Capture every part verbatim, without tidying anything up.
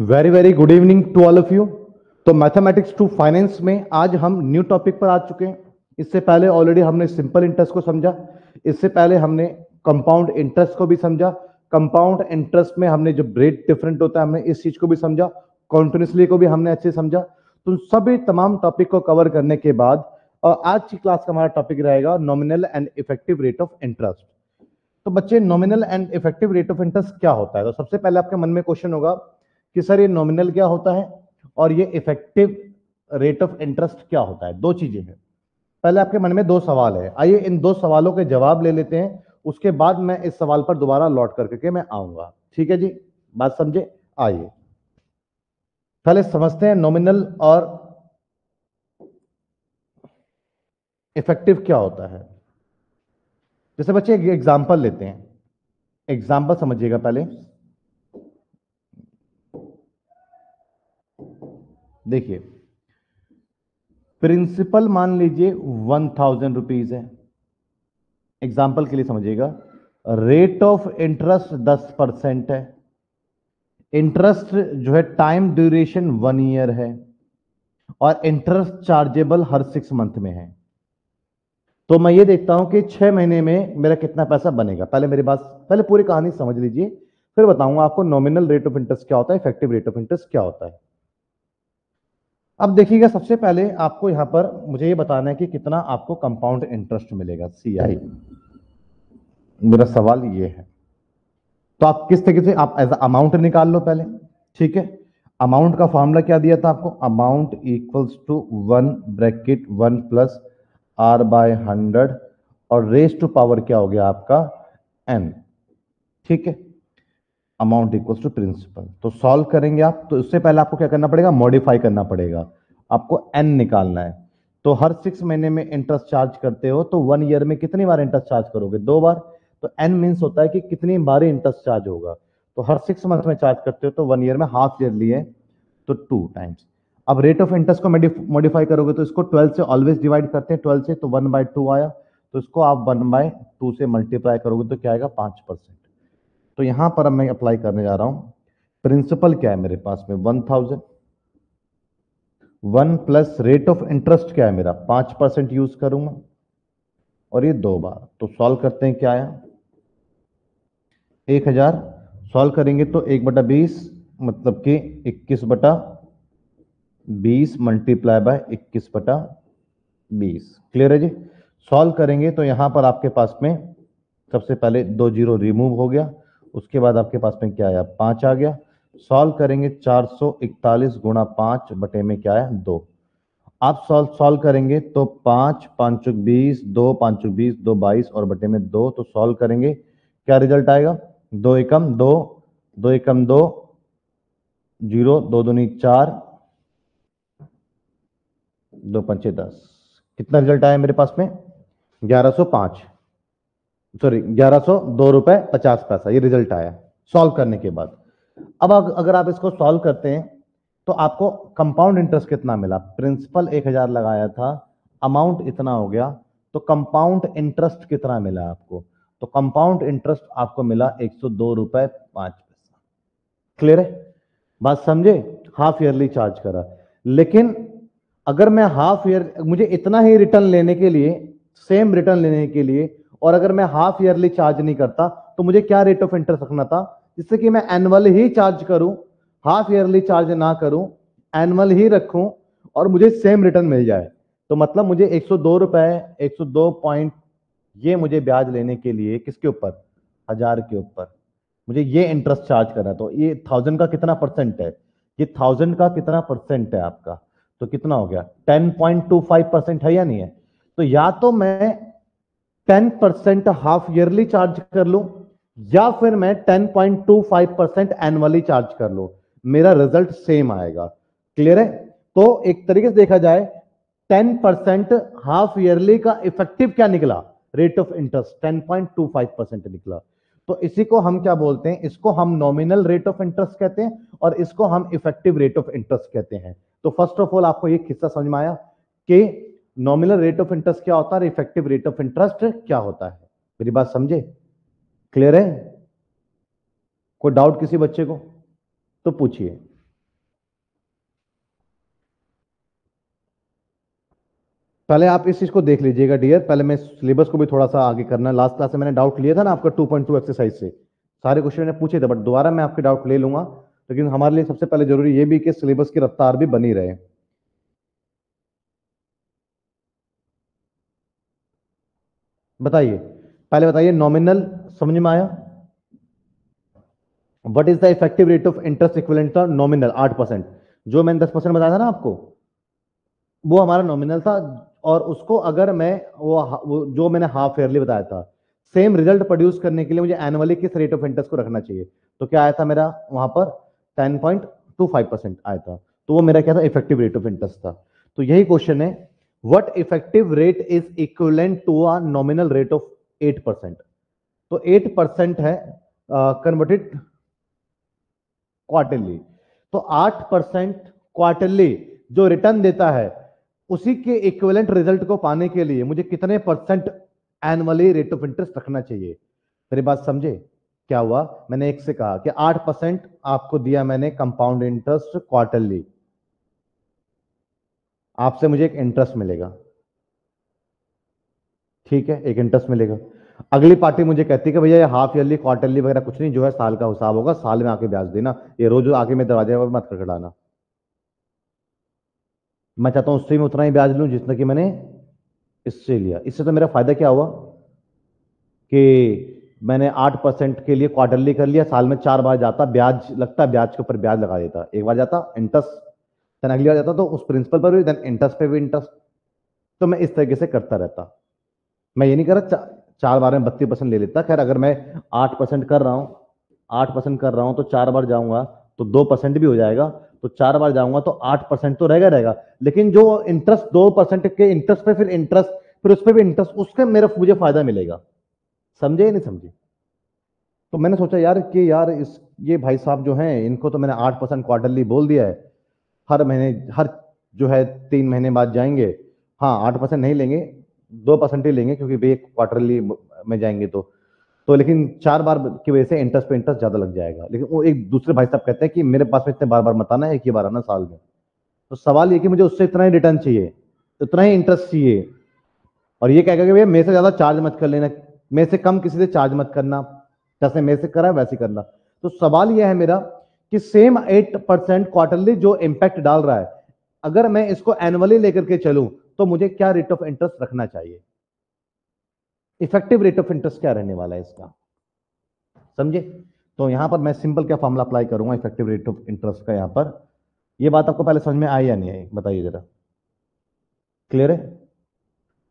Very very good evening to all of you. तो mathematics to finance में आज हम न्यू टॉपिक पर आ चुके हैं। इससे पहले ऑलरेडी हमने सिंपल इंटरेस्ट को समझा, इससे पहले हमने कंपाउंड इंटरेस्ट को भी समझा। कंपाउंड इंटरेस्ट में हमने जो रेट डिफरेंट होता है हमने इस चीज को भी समझा, कॉन्टिन्यूसली को भी हमने अच्छे समझा। तो सभी तमाम टॉपिक को कवर करने के बाद आज की क्लास का हमारा टॉपिक रहेगा nominal and effective rate of interest. तो बच्चे nominal and effective rate of interest क्या होता है? तो सबसे पहले आपके मन में क्वेश्चन होगा कि सर ये नॉमिनल क्या होता है और ये इफेक्टिव रेट ऑफ इंटरेस्ट क्या होता है? दो चीजें हैं। पहले आपके मन में दो सवाल है, आइए इन दो सवालों के जवाब ले लेते हैं, उसके बाद मैं इस सवाल पर दोबारा लौट करके कर मैं आऊंगा। ठीक है जी, बात समझे? आइए पहले समझते हैं नॉमिनल और इफेक्टिव क्या होता है। जैसे बच्चे एक एग्जाम्पल लेते हैं, एग्जाम्पल समझिएगा। पहले देखिए प्रिंसिपल मान लीजिए वन थाउजेंड रुपीज है, एग्जाम्पल के लिए समझिएगा। रेट ऑफ इंटरेस्ट दस परसेंट है, इंटरेस्ट जो है टाइम ड्यूरेशन वन ईयर है और इंटरेस्ट चार्जेबल हर सिक्स मंथ में है। तो मैं ये देखता हूं कि छह महीने में मेरा कितना पैसा बनेगा। पहले मेरे पास पहले पूरी कहानी समझ लीजिए, फिर बताऊंगा आपको नॉमिनल रेट ऑफ इंटरेस्ट क्या होता है, इफेक्टिव रेट ऑफ इंटरेस्ट क्या होता है। अब देखिएगा, सबसे पहले आपको यहां पर मुझे ये बताना है कि कितना आपको कंपाउंड इंटरेस्ट मिलेगा, सीआई। मेरा सवाल ये है। तो आप किस तरीके से आप एज अमाउंट निकाल लो पहले, ठीक है। अमाउंट का फॉर्मूला क्या दिया था आपको? Amount equals to one bracket one plus R by hundred और रेस टू पावर क्या हो गया आपका एन, ठीक है। Amount equals to principal. तो सॉल्व करेंगे आप, तो उससे पहले आपको क्या करना पड़ेगा? मॉडिफाई करना पड़ेगा, आपको एन निकालना है। तो हर सिक्स महीने में इंटरेस्ट चार्ज करते हो, तो वन ईयर में कितनी बार इंटरेस्ट चार्ज करोगे? दो बार। तो एन मीन्स होता है कि कितनी बार इंटरेस्ट चार्ज होगा। तो हर सिक्स मंथ में चार्ज करते हो, तो वन ईयर में हाफ ईयर लिए तो टू टाइम्स। अब रेट ऑफ इंटरेस्ट को मॉडिफाई करोगे तो इसको ट्वेल्व से ऑलवेज डिवाइड करते हैं, ट्वेल्व से, तो वन बाय टू आया। तो इसको आप वन बाय टू से मल्टीप्लाई करोगे तो क्या आएगा? पाँच परसेंट। तो यहां पर अब मैं अप्लाई करने जा रहा हूं। प्रिंसिपल क्या है मेरे पास में? One thousand one plus rate of interest क्या है मेरा? पांच परसेंट यूज करूंगा और ये दो बार। तो सॉल्व करते हैं, क्या आया? एक हजार। सॉल्व करेंगे तो एक बटा बीस मतलब कि इक्कीस बटा बीस मल्टीप्लाई बाय इक्कीस बटा बीस। क्लियर है जी? सॉल्व करेंगे तो यहां पर आपके पास में सबसे पहले दो जीरो रिमूव हो गया, उसके बाद आपके पास में क्या आया? पांच आ गया। सॉल्व करेंगे चार सौ इकतालीस गुणा पांच बटे में क्या आया? दो। आप सॉल्व सॉल्व करेंगे तो पांच पांच बीस, दो पांच बीस, दो बाईस और बटे में दो। तो सॉल्व करेंगे क्या रिजल्ट आएगा? दो एकम दो, दो एकम दो, जीरो, दो दूनी चार, दो पंचे दस। कितना रिजल्ट आया मेरे पास में? ग्यारह सौ पांच सॉरी ग्यारह सौ दो रुपए पचास पैसा। ये रिजल्ट आया सॉल्व करने के बाद। अब अगर आप इसको सॉल्व करते हैं तो आपको कंपाउंड इंटरेस्ट कितना मिला? प्रिंसिपल एक हजार लगाया था, अमाउंट इतना हो गया, तो कंपाउंड इंटरेस्ट कितना मिला आपको? तो कंपाउंड इंटरेस्ट आपको मिला एक सौ दो रुपए पांच पैसा। क्लियर है बात? समझे? हाफ ईयरली चार्ज करा। लेकिन अगर मैं हाफ ईयर, मुझे इतना ही रिटर्न लेने के लिए, सेम रिटर्न लेने के लिए, और अगर मैं हाफ ईयरली चार्ज नहीं करता तो मुझे क्या रेट ऑफ इंटरेस्ट रखना था? जिससे कि मैं एनुअल ही चार्ज करूं, हाफ ईयरली चार्ज ना करूं, एनुअल ही रखूं और मुझे सेम रिटर्न मिल जाए। तो मतलब मुझे एक सौ दो रुपए एक सौ दो पॉइंट ये मुझे ब्याज लेने के लिए किसके ऊपर? हजार के ऊपर मुझे ये इंटरेस्ट चार्ज करना। तो ये थाउजेंड का कितना परसेंट है? ये थाउजेंड का कितना परसेंट है आपका? तो कितना हो गया? Ten point two five percent है या नहीं है? तो या तो मैं ten percent half yearly charge कर लूं या फिर मैं ten point two five percent annually charge कर लूं, मेरा रिजल्ट सेम आएगा। क्लियर है? तो एक तरीके से देखा जाए टेन परसेंट हाफ ईयरली का इफेक्टिव क्या निकला? Rate of interest ten point two five percent निकला। तो इसी को हम क्या बोलते हैं? इसको हम नॉमिनल रेट ऑफ इंटरेस्ट कहते हैं और इसको हम इफेक्टिव रेट ऑफ इंटरेस्ट कहते हैं। तो फर्स्ट ऑफ ऑल आपको ये किस्सा समझ में आया कि नॉमिनल रेट ऑफ इंटरेस्ट क्या होता है, इफेक्टिव रेट ऑफ इंटरेस्ट क्या होता है। मेरी बात समझे? क्लियर है? कोई डाउट किसी बच्चे को तो पूछिए। पहले आप इस चीज को देख लीजिएगा डियर। पहले मैं सिलेबस को भी थोड़ा सा आगे करना, लास्ट क्लास में मैंने डाउट लिया था ना आपका टू पॉइंट टू एक्सरसाइज से, सारे क्वेश्चन मैंने पूछे थे, बट दोबारा मैं आपके डाउट ले लूंगा। लेकिन हमारे लिए सबसे पहले जरूरी ये भी कि सिलेबस की रफ्तार भी बनी रहे। बताइए, पहले बताइए नॉमिनल समझ में आया? What is the effective rate of interest equivalent to nominal? आठ परसेंट। जो मैंने दस परसेंट बताया था ना आपको, वो हमारा नॉमिनल था, और उसको अगर मैं वो जो मैंने हाफ ईयरली बताया था, सेम रिजल्ट प्रोड्यूस करने के लिए मुझे एनुअली किस रेट ऑफ इंटरेस्ट को रखना चाहिए? तो क्या आया था मेरा वहां पर ten point two five percent आया था। तो वो मेरा क्या था? इफेक्टिव रेट ऑफ इंटरेस्ट था। तो यही क्वेश्चन है, what effective rate is equivalent to a nominal rate of eight percent? तो एट परसेंट है कन्वर्टेड क्वार्टरली। तो आठ परसेंट क्वार्टरली जो रिटर्न देता है, उसी के इक्विवेलेंट रिजल्ट को पाने के लिए मुझे कितने percent annually rate of interest रखना चाहिए? मेरी बात समझे? क्या हुआ? मैंने एक से कहा कि आठ परसेंट आपको दिया मैंने कंपाउंड इंटरेस्ट क्वार्टरली, आपसे मुझे एक इंटरेस्ट मिलेगा, ठीक है, एक इंटरेस्ट मिलेगा। अगली पार्टी मुझे कहती है कि भैया ये हाफ ईयरली क्वार्टरली वगैरह कुछ नहीं, जो है साल का हिसाब होगा, साल में आके ब्याज देना, ये रोज आके मेरे दरवाजे पर मत खड़खड़ाना। मैं चाहता हूं उससे मैं उतना ही ब्याज लूं जितना कि मैंने इससे लिया। इससे तो मेरा फायदा क्या हुआ कि मैंने आठ परसेंट के लिए क्वार्टरली कर लिया, साल में चार बार जाता, ब्याज लगता, ब्याज के ऊपर ब्याज लगा देता, एक बार जाता इंटरेस्ट, देन अगली बार जाता तो उस प्रिंसिपल पर भी, देन इंटरेस्ट पे भी इंटरेस्ट। तो मैं इस तरीके से करता रहता। मैं ये नहीं कर रहा चा, चार बार में बत्तीस परसेंट ले लेता। खैर, अगर मैं आठ परसेंट कर रहा हूँ आठ परसेंट कर रहा हूँ तो चार बार जाऊँगा तो दो परसेंट भी हो जाएगा, तो चार बार जाऊंगा तो आठ परसेंट तो रहेगा रहेगा लेकिन जो इंटरेस्ट दो परसेंट के इंटरेस्ट पे फिर इंटरेस्ट फिर उस पर भी इंटरेस्ट, उसके मेरा मुझे फायदा मिलेगा। समझे या नहीं समझे? तो मैंने सोचा यार कि यार इस ये भाई साहब जो हैं, इनको तो मैंने आठ परसेंट क्वार्टरली बोल दिया है, हर महीने हर जो है तीन महीने बाद जाएंगे। हाँ, आठ परसेंट नहीं लेंगे, दो परसेंट ही लेंगे क्योंकि वे क्वार्टरली में जाएंगे तो तो लेकिन चार बार की वजह से इंटरेस्ट पे इंटरेस्ट ज्यादा लग जाएगा। लेकिन वो एक दूसरे भाई साहब कहते हैं कि मेरे पास में इतने बार बार मत आना, एक ही बार आना साल में। तो सवाल ये कि मुझे उससे इतना ही रिटर्न चाहिए, इतना ही इंटरेस्ट चाहिए, और ये कहेगा कि भैया मेरे से ज्यादा चार्ज मत कर लेना, मेरे से कम किसी से चार्ज मत करना, जैसे मेरे से करा वैसे करना। तो सवाल यह है मेरा कि सेम एट परसेंट क्वार्टरली जो इम्पैक्ट डाल रहा है, अगर मैं इसको एनुअली लेकर के चलूं तो मुझे क्या रेट ऑफ इंटरेस्ट रखना चाहिए? इफेक्टिव रेट ऑफ इंटरेस्ट क्या रहने वाला है इसका? समझे? तो यहां पर मैं सिंपल क्या फॉर्मूला अप्लाई करूंगा इफेक्टिव रेट ऑफ इंटरेस्ट का? यहां पर ये बात आपको पहले समझ में आई या नहीं आई? बताइए जरा, क्लियर है?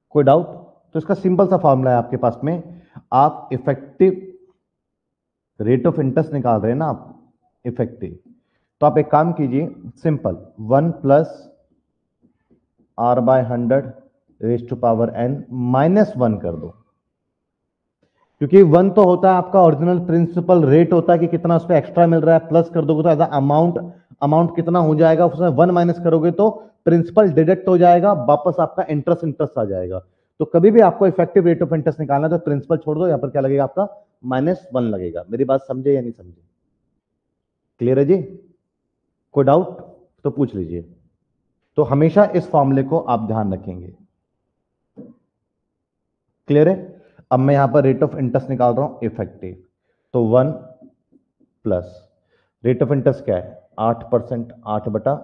कोई डाउट? तो इसका सिंपल सा फॉर्मूला है आपके पास में। आप इफेक्टिव रेट ऑफ इंटरेस्ट निकाल रहे हैं ना आप, इफेक्टिव, तो आप एक काम कीजिए, simple one plus R by hundred raise to power N minus one कर दो, क्योंकि वन तो होता है आपका ओरिजिनल प्रिंसिपल रेट, होता है कि कितना उस पर एक्स्ट्रा मिल रहा है, प्लस कर दोगे तो एज अमाउंट, अमाउंट कितना हो जाएगा, उसमें वन माइनस करोगे तो प्रिंसिपल डिडक्ट हो जाएगा, वापस आपका इंटरेस्ट इंटरेस्ट आ जाएगा। तो कभी भी आपको इफेक्टिव रेट ऑफ इंटरेस्ट निकालना है तो प्रिंसिपल छोड़ दो, यहाँ पर क्या लगेगा आपका? माइनस वन लगेगा। मेरी बात समझे या नहीं समझे? क्लियर है जी? कोई डाउट तो पूछ लीजिए। तो हमेशा इस फॉर्मूले को आप ध्यान रखेंगे। क्लियर है? अब मैं यहां पर रेट ऑफ इंटरेस्ट निकाल रहा हूं इफेक्टिव, तो one plus rate of interest क्या है? आठ परसेंट, आठ बटा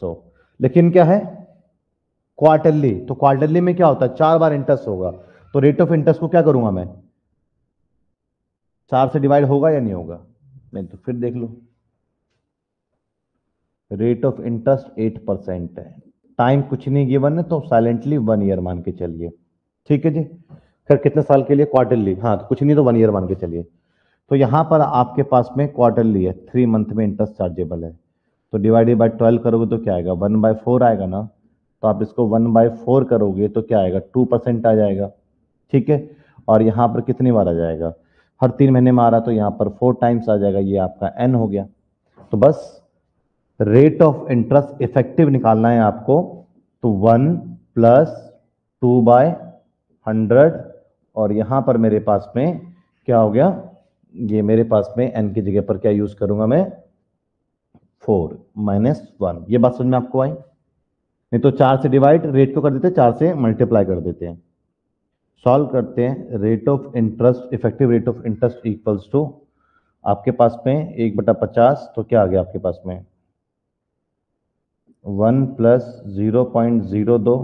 सौ, लेकिन क्या है? क्वार्टरली। तो क्वार्टरली में क्या होता है? चार बार इंटरेस्ट होगा, तो रेट ऑफ इंटरेस्ट को क्या करूंगा मैं? चार से डिवाइड होगा या नहीं होगा? नहीं तो फिर देख लो, rate of interest eight percent है, टाइम कुछ नहीं गिवन है, तो साइलेंटली वन ईयर मान के चलिए, ठीक है जी। फिर कितने साल के लिए? क्वार्टरली। हाँ, तो कुछ नहीं तो वन ईयर मान के चलिए। तो यहाँ पर आपके पास में क्वार्टरली है, थ्री मंथ में इंटरेस्ट चार्जेबल है, तो डिवाइडेड बाय ट्वेल्व करोगे तो क्या आएगा? वन बाय फोर आएगा ना, तो आप इसको वन बाय फोर करोगे तो क्या आएगा? टू परसेंट आ जाएगा, ठीक है। और यहाँ पर कितनी बार आ जाएगा? हर तीन महीने में आ रहा, तो यहाँ पर फोर टाइम्स आ जाएगा, ये आपका एन हो गया। तो बस रेट ऑफ इंटरेस्ट इफेक्टिव निकालना है आपको, तो one plus two by hundred, और यहाँ पर मेरे पास में क्या हो गया? ये मेरे पास में एन की जगह पर क्या यूज करूंगा मैं? Four minus one. ये बात समझ में आपको आई? नहीं तो चार से डिवाइड रेट को कर देते हैं, चार से मल्टीप्लाई कर देते हैं। सॉल्व करते हैं, rate of interest, effective rate of interest equals to आपके पास में एक बटा पचास, तो क्या आ गया आपके पास में one plus zero point zero two,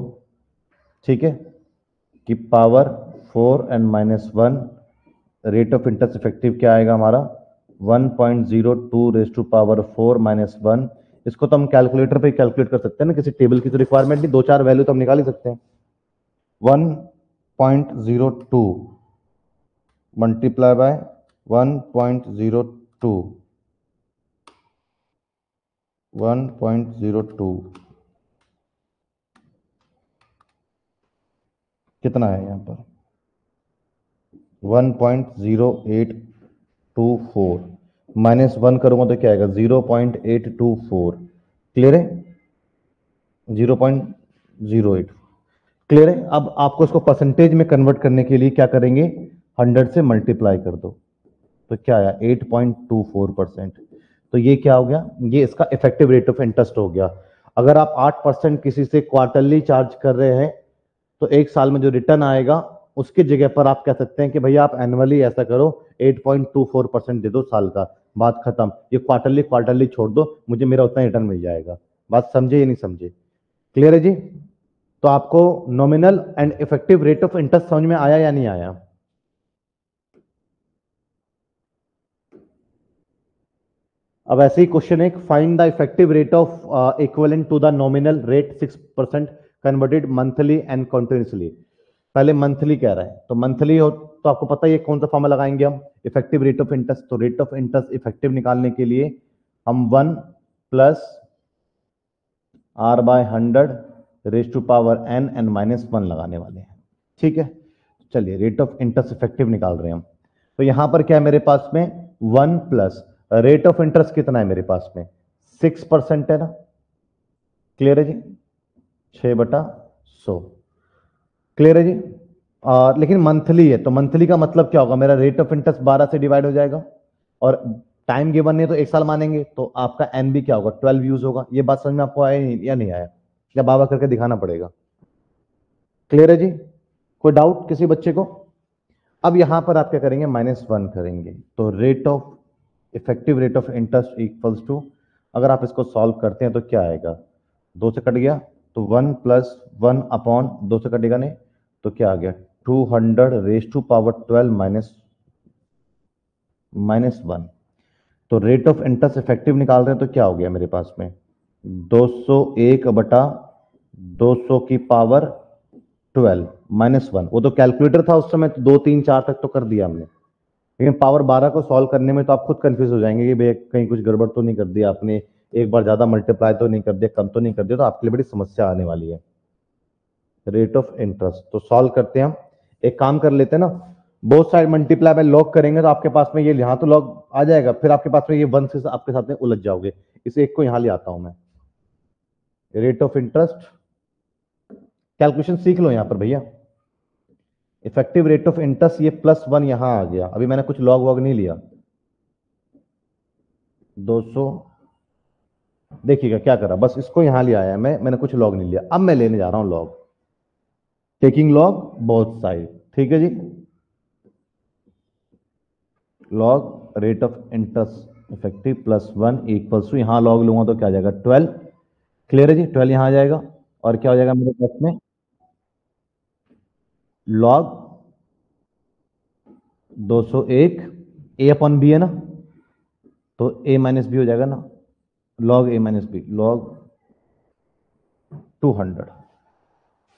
ठीक है, कि power four and minus one. Rate of interest effective क्या आएगा हमारा one point zero two raise to power four minus one. इसको तो हम कैलकुलेटर पे कैलकुलेट कर सकते हैं ना, किसी टेबल की तो रिक्वायरमेंट नहीं, दो चार वैल्यू तो हम निकाल ही सकते हैं। One point zero two multiply by one point zero two one point zero two कितना है यहाँ पर one point zero eight two four minus one करूँगा तो क्या आएगा zero point eight two four. Clear है, zero point zero eight clear है। अब आपको इसको परसेंटेज में कन्वर्ट करने के लिए क्या करेंगे, हंड्रेड से मल्टीप्लाई कर दो तो क्या आया eight point two four percent. तो ये क्या हो गया, ये इसका इफेक्टिव रेट ऑफ इंटरेस्ट हो गया। अगर आप आठ परसेंट किसी से क्वार्टरली चार्ज कर रहे हैं तो एक साल में जो रिटर्न आएगा उसके जगह पर आप कह सकते हैं कि भैया आप एनुअली ऐसा करो आठ पॉइंट दो चार परसेंट दे दो साल का, बात खत्म। ये क्वार्टरली क्वार्टरली छोड़ दो, मुझे मेरा उतना रिटर्न मिल जाएगा। बात समझे या नहीं समझे, क्लियर है जी। तो आपको nominal and effective rate of interest समझ में आया या नहीं आया। अब ऐसे ही क्वेश्चन एक, find the effective rate of equivalent to the nominal rate six percent converted monthly and continuously. पहले मंथली कह रहा है तो मंथली हो तो आपको पता है कौन सा फॉर्मूला लगाएंगे हम, इफेक्टिव रेट ऑफ इंटरेस्ट। तो रेट ऑफ इंटरेस्ट इफेक्टिव निकालने के लिए हम one plus R by hundred raise to power N N minus one लगाने वाले हैं, ठीक है। चलिए रेट ऑफ इंटरेस्ट इफेक्टिव निकाल रहे हैं हम, तो यहाँ पर क्या है मेरे पास में one plus rate of interest कितना है मेरे पास में सिक्स परसेंट है ना, क्लियर है जी, छः बटा सौ, क्लियर है जी। आ, लेकिन मंथली है तो मंथली का मतलब क्या होगा, मेरा रेट ऑफ इंटरेस्ट बारह से डिवाइड हो जाएगा और टाइम गिवन है तो एक साल मानेंगे तो आपका एन बी क्या होगा ट्वेल्व यूज होगा। ये बात समझ में आपको आया या नहीं आया, या बाबा करके दिखाना पड़ेगा, क्लियर है जी। कोई डाउट किसी बच्चे को। अब यहाँ पर आप क्या करेंगे माइनस वन करेंगे तो rate of effective rate of interest equals to, अगर आप इसको सॉल्व करते हैं तो क्या आएगा, दो से कट गया तो वन प्लस वन अपॉन दो से कटेगा नहीं तो क्या आ गया two hundred raise to power twelve minus minus one. तो रेट ऑफ इंटरेस्ट इफेक्टिव निकाल रहे हैं तो क्या हो गया मेरे पास में दो सौ एक बटा दो सौ की पावर ट्वेल्व माइनस वन। वो तो कैलकुलेटर था उस समय, तो दो तीन चार तक तो कर दिया हमने, लेकिन पावर बारह को सॉल्व करने में तो आप खुद कंफ्यूज हो जाएंगे कि भैया कहीं कुछ गड़बड़ तो नहीं कर दिया आपने, एक बार ज्यादा मल्टीप्लाई तो नहीं कर दिया, कम तो नहीं कर दिया, तो आपके लिए बड़ी समस्या आने वाली है। रेट ऑफ इंटरेस्ट तो सॉल्व करते हैं हम, एक काम कर लेते हैं ना, both side multiply by log करेंगे तो आपके पास में ये यहाँ तो लॉग आ जाएगा, फिर आपके पास में ये वन से आपके साथ में उलझ जाओगे। इस एक को यहाँ ले आता हूं मैं, रेट ऑफ इंटरेस्ट कैलकुलेशन सीख लो यहाँ पर भैया। इफेक्टिव रेट ऑफ इंटरेस्ट ये प्लस वन यहाँ आ गया, अभी मैंने कुछ लॉग वॉग नहीं लिया। दो सौ देखिएगा क्या करा, बस इसको यहाँ ले आया मैं, मैंने कुछ लॉग नहीं लिया। अब मैं लेने जा रहा हूँ log, taking log both side, ठीक है जी। Log rate of interest effective plus one equals to, यहाँ लॉग लूंगा तो क्या आ जाएगा ट्वेल्व, क्लियर है जी, ट्वेल्व यहाँ आ जाएगा और क्या हो जाएगा मेरे पास में लॉग दो सौ एक ए अपॉन बी है ना, तो ए माइनस बी हो जाएगा ना, log A minus B log two hundred,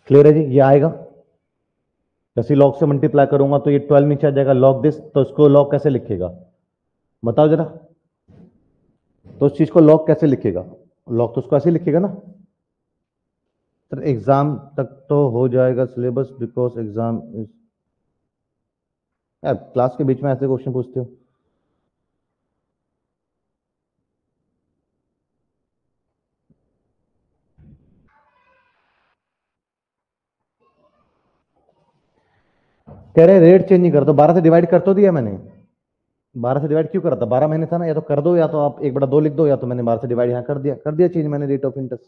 clear है जी, ये आएगा। जैसे लॉग से मल्टीप्लाई करूंगा तो ये ट्वेल्व नीचे आ जाएगा लॉग दिस, तो इसको लॉग कैसे लिखेगा बताओ जरा, तो उस चीज को लॉग कैसे लिखेगा, लॉग तो उसको ऐसे लिखेगा ना। सर एग्जाम तक तो हो जाएगा सिलेबस बिकॉज एग्जाम इज, यार क्लास के बीच में ऐसे क्वेश्चन पूछते हो। कह रहे रेट चेंज नहीं कर दो, बारह से डिवाइड कर तो दिया मैंने, बारह से डिवाइड क्यों करा था, बारह महीने था ना, या तो कर दो या तो आप एक बड़ा दो लिख दो, या तो मैंने बारह से डिवाइड यहाँ कर दिया, कर दिया चेंज मैंने रेट ऑफ इंटरेस्ट,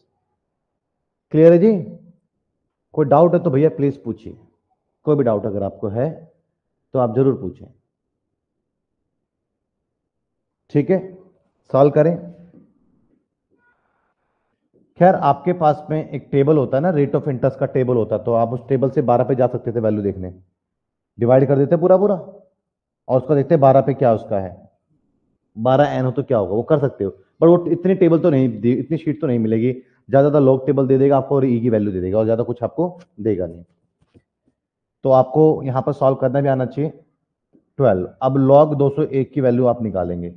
क्लियर है जी। कोई डाउट है तो भैया प्लीज पूछिए, कोई भी डाउट अगर आपको है तो आप जरूर पूछें, ठीक है, सॉल्व करें। खैर आपके पास में एक टेबल होता है ना, रेट ऑफ इंटरेस्ट का टेबल होता है, तो आप उस टेबल से बारह पे जा सकते थे वैल्यू देखने, डिवाइड कर देते पूरा पूरा और उसका देखते बारह पे क्या उसका है, बारह एन हो तो क्या होगा, वो कर सकते हो। पर वो इतनी टेबल तो नहीं, इतनी शीट तो नहीं मिलेगी, ज्यादा ज्यादा लॉग टेबल दे देगा आपको और ई की वैल्यू दे देगा और ज्यादा कुछ आपको देगा नहीं, तो आपको यहाँ पर सॉल्व करना भी आना चाहिए। ट्वेल्व, अब लॉग दो सौ एक की वैल्यू आप निकालेंगे,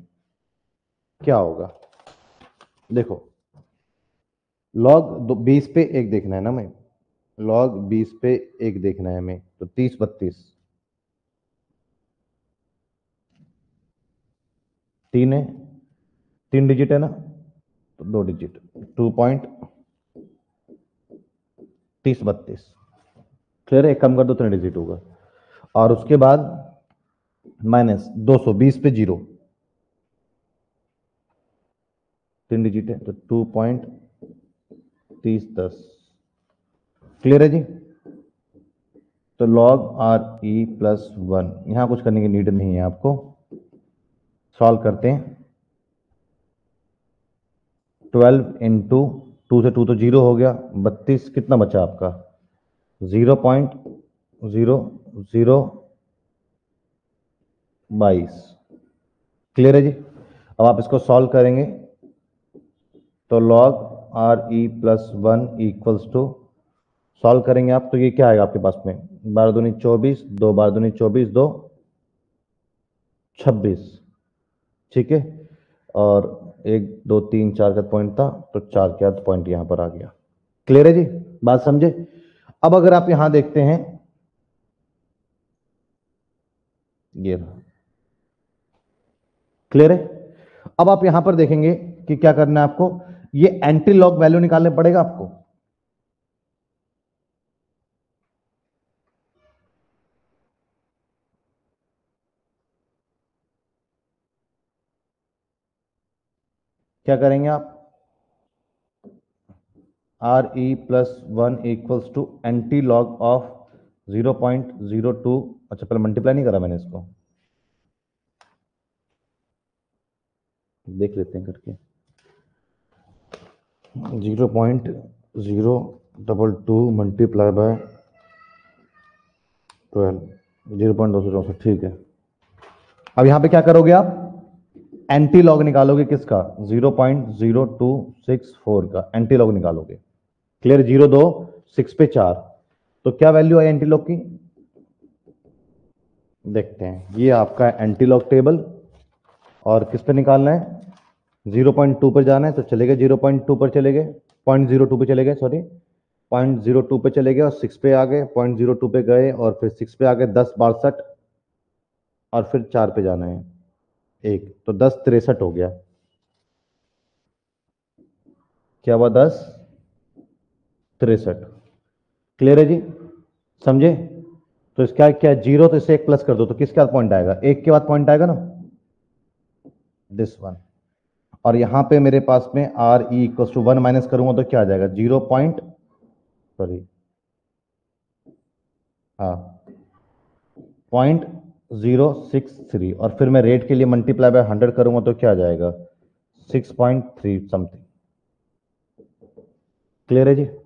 क्या होगा देखो, लॉग बीस पे एक देखना है ना हमें, लॉग बीस पे एक देखना है हमें, तो तीस बत्तीस तीन है, तीन डिजिट है ना, तो दो डिजिट टू पॉइंट तीस बत्तीस, क्लियर है, कम कर दो तीन डिजिट होगा, और उसके बाद माइनस दो सौ बीस पे जीरो, तीन डिजिट है तो टू पॉइंट तीस दस, क्लियर है जी। तो log R E plus one, यहां कुछ करने की नीड नहीं है आपको, सॉल्व करते हैं। ट्वेल्व इंटू टू से टू तो जीरो हो गया, बत्तीस कितना बचा आपका, जीरो पॉइंट जीरो जीरो बाईस, क्लियर है जी। अब आप इसको सॉल्व करेंगे तो log R E plus one equals to, solve करेंगे आप तो ये क्या आएगा आपके पास में, बारह दूनी चौबीस, दो बारह दूनी चौबीस, दो छब्बीस, ठीक है, और एक दो तीन चार का पॉइंट था तो चार का पॉइंट यहाँ पर आ गया, क्लियर है जी, बात समझे। अब अगर आप यहां देखते हैं ये रहा, क्लियर है। अब आप यहां पर देखेंगे कि क्या करना है आपको, ये एंटी लॉग वैल्यू निकालने पड़ेगा आपको, क्या करेंगे आप, R E plus one equals to anti log of zero point zero two, अच्छा पहले मल्टीप्लाई नहीं करा मैंने इसको, देख लेते हैं करके, zero point zero double two multiply by twelve, zero point दो सौ चौसठ, ठीक है। अब यहाँ पे क्या करोगे आप, एंटी लॉग निकालोगे किसका, zero point zero two six four का एंटी लॉग निकालोगे, क्लियर, जीरो दो सिक्स पे चार, तो क्या वैल्यू आई एंटी लॉग की देखते हैं। ये आपका एंटी लॉग टेबल, और किस पे निकालना है, जीरो पॉइंट टू पर जाना है तो चले गए जीरो पॉइंट टू पर, चले गए पॉइंट जीरो टू पे, चले गए सॉरी पॉइंट जीरो टू पे चले गए और सिक्स पे आ गए, पॉइंट जीरो टू पे गए और फिर सिक्स पे आ गए, दस बासठ और फिर चार पे जाना है एक, तो दस तिरसठ हो गया, क्या हुआ दस तिरसठ, क्लियर है जी, समझे। तो इसका क्या जीरो, तो इसे एक प्लस कर दो तो किसके बाद पॉइंट आएगा, एक के बाद पॉइंट आएगा ना, दिस वन, और यहां पे मेरे पास में R E equal to one minus करूंगा तो क्या आ जाएगा, जीरो पॉइंट सॉरी हाँ पॉइंट जीरो सिक्स थ्री, और फिर मैं रेट के लिए मल्टीप्लाई बाय हंड्रेड करूंगा तो क्या आ जाएगा, six point three something, clear है जी।